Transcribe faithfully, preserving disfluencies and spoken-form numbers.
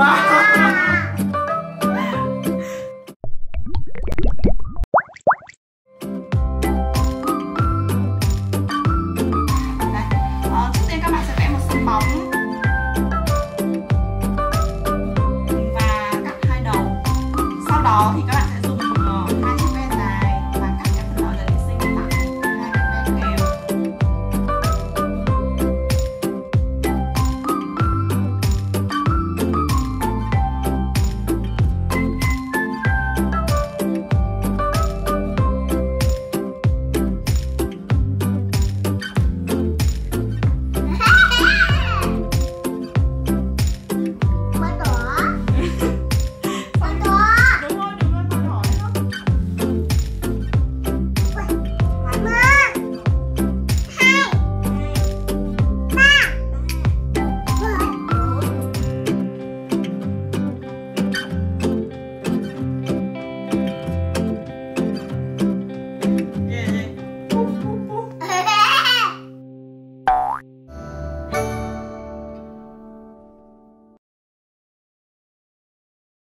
わ。